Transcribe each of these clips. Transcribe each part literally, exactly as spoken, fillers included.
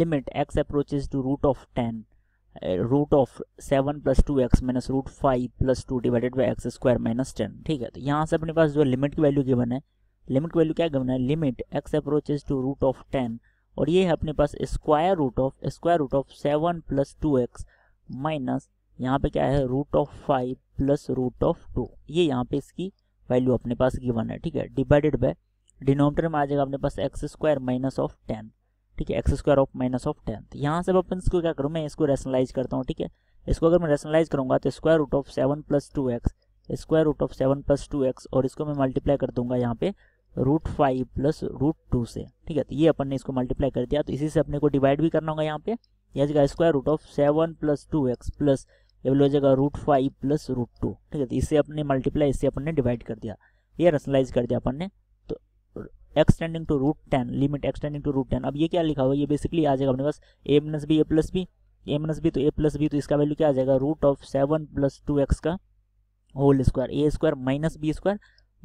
limit x approaches to root of ten, uh, root of seven plus two x minus root five plus two divided by x square minus ten. ठीक है, तो यहाँ से अपने पास जो limit की value given है, limit की वैल्यू क्या गिवन है, limit x approaches to root of ten, और ये है अपने पास square root of square root of seven plus two x minus यहाँ पे क्या है root of five plus root of two. ये यहाँ पे इसकी वैल्यू अपने पास गिवन है. ठीक है, डिवाइडेड बाय डिनोमिनेटर में आ जाएगा अपने पास x square minus of ten. ठीक है, x square of minus of ten. यहाँ से अपन इसको क्या करूँ, मैं इसको रेशनलाइज करता हूँ. ठीक है, इसको अगर मैं रेशनलाइज करूँगा तो square root of seven plus two x square root of seven plus two x और इसको मैं मल्टीप्लाई कर दूंगा यहाँ पे root five plus root two से. ठीक है, तो ये अपन ने इसको मल्टीप्लाई कर दिया, तो इसी से अपने को डिवाइड भी करना होगा. यहाँ पे यह जगह square root of seven plus two x plus ये वाली जगह root five plus root two. ठीक है, तो इससे अपने मल्टीप्लाई इससे अपन ने डिवाइड कर दिया, ये रेशनलाइज कर दिया अपन ने. तो extending to root ten, limit extending to root ten. अब ये क्या लिखा हुआ है, ये बेसिकली आ जाएगा अपने पास a minus b a plus b, a minus b तो ए प्लस बी, तो इसका वैल्यू क्या आ जाएगा root of seven plus two x का whole square, a square minus b square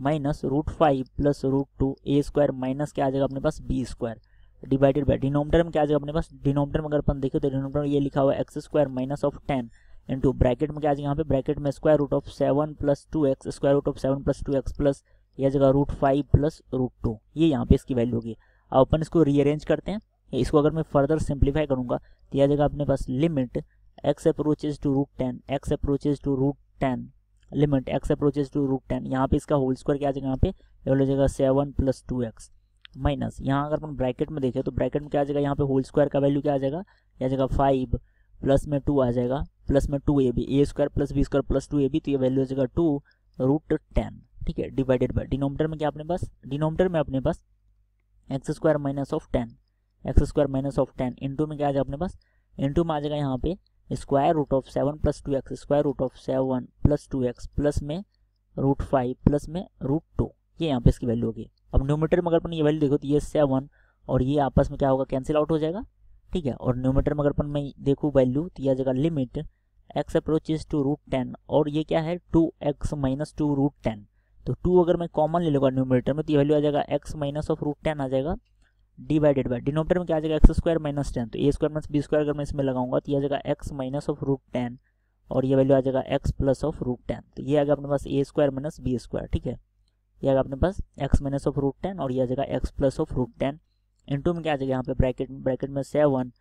minus root five plus root two, a square minus क्या आ जाएगा अपने पास b square divided by denominator में क्या आ जाएगा अपने पास, डिनोमिनेटर में अगर अपन देखें तो डिनोमिनेटर में ये लिखा हुआ है x square minus of ten into bracket में क्या आ जाएगा यहाँ पे ब्रैकेट में square root of seven plus two x square root of seven plus two x plus यह जगह root five plus root two. ये यहाँ पे इसकी वैल्यू होगी. अब अपन इसको रीअरेंज करते हैं, इसको अगर मैं फर्दर सिंप्लीफाई करूँगा तो यह जगह अपने पास limit x approaches to root ten x approaches to root ten limit x approaches to root ten यहाँ पे इसका होल स्क्वायर क्या आ जाएगा यहाँ पे ये हो जाएगा seven plus two x minus यहाँ अगर अपन ब्रैकेट में देखें तो ब्रैकेट में क्या आ जाएगा यहाँ पे होल स्क्वायर का वैल्यू क्या आ जाएगा यह जगह फाइव प्लस में टू आ जाएगा प्लस में two a b a square plus b square plus two a b तो ये वैल्यू हो जाएगा टू रूट टेन. ठीक है, डिवाइडेड बाय डिनोमिनेटर में क्या अपने पास डिनोमिनेटर में अपने पास x square minus of ten x square minus of ten into में क्या आ जाएगा अपने पास इंटू में आ जाएगा यहाँ पे square root of seven plus two x square root of seven plus two x plus में रूट फाइव प्लस में रूट टू. ये यहाँ पे इसकी वैल्यू होगी. अब न्यूमीटर में अगर अपन ये वैल्यू देखो तो ये सेवन और ये आपस में क्या होगा कैंसिल आउट हो जाएगा. ठीक है, और न्यूमीटर में अगर अपन मैं देखूँ वैल्यू तो यह जगह limit x approaches to root ten और ये क्या है two x minus two root ten. तो टू अगर मैं कॉमन ले लूँगा न्यूमीटर में तो ये वैल्यू आ जाएगा x minus of root ten आ जाएगा डिवाइडेड बाय डिनोमिनेटर में क्या आ जाएगा एक्स स्क्वायर माइनस टेन तो a square minus b square अगर मैं इसमें लगाऊंगा तो यह आ जाएगा x minus of root ten और ये वैल्यू आ जाएगा x plus of root ten. तो ये आ गया अपने पास a square minus b square. ठीक है, ये आ गया अपने पास x minus of root ten और यह आ जाएगा x plus of root ten into में क्या आ जाएगा यहाँ पे ब्रैकेट ब्रैकेट में seven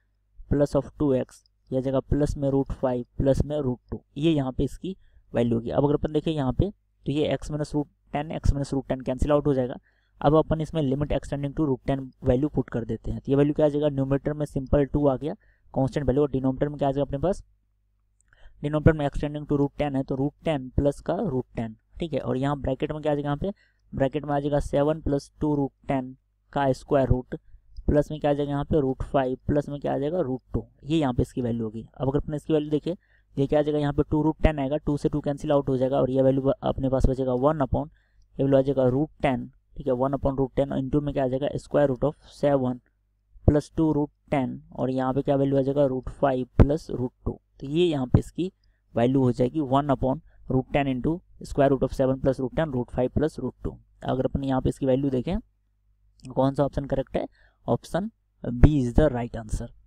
plus of two x यह जगह प्लस में रूट फाइव प्लस में रूट टू. ये यहाँ पे इसकी वैल्यू होगी. अब अगर अपन देखें यहाँ पे तो ये x minus root ten x minus root ten cancel out हो जाएगा. अब अपन इसमें limit extending to root ten value put कर देते हैं तो ये वैल्यू क्या आ जाएगा न्यूमीटर में सिंपल टू आ गया कांस्टेंट वैल्यू और डिनोमिनेटर में क्या आ जाएगा अपने पास डिनोमिनेटर में एक्सटेंडिंग टू रूट टेन है तो रूट टेन प्लस का रूट टेन. ठीक है, और यहाँ ब्रैकेट में क्या आ जाएगा यहाँ पे ब्रैकेट में आ जाएगा seven plus two root ten का स्क्वायर रूट प्लस में क्या आ जाएगा यहाँ पे रूट फाइव प्लस में क्या आ जाएगा रूट टू. ये यहाँ पे इसकी वैल्यू होगी. अब अगर अपन इसकी वैल्यू देखें ये क्या आ जाएगा यहाँ पे टू रूट टेन आएगा टू से टू कैंसिल आउट हो जाएगा और यह वैल्यू अपने पास बचेगा वन अपॉन ये वैल्यू आ जाएगा रूट टेन. ठीक है, one upon root ten into में क्या आ जाएगा square root of seven plus two root ten और यहाँ पे क्या वैल्यू आ जाएगा root five plus root two. तो ये यहाँ पे इसकी वैल्यू हो जाएगी one upon root ten into square root of seven plus root ten root five plus root two. अगर अपन यहाँ पे इसकी वैल्यू देखें कौन सा ऑप्शन करेक्ट है, option B is the right answer.